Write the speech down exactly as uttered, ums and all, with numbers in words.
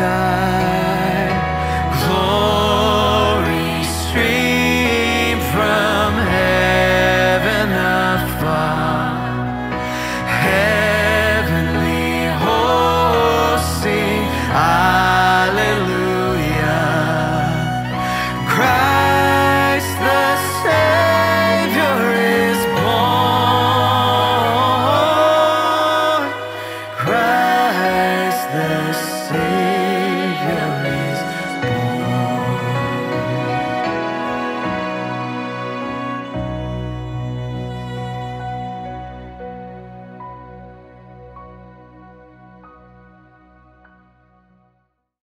time.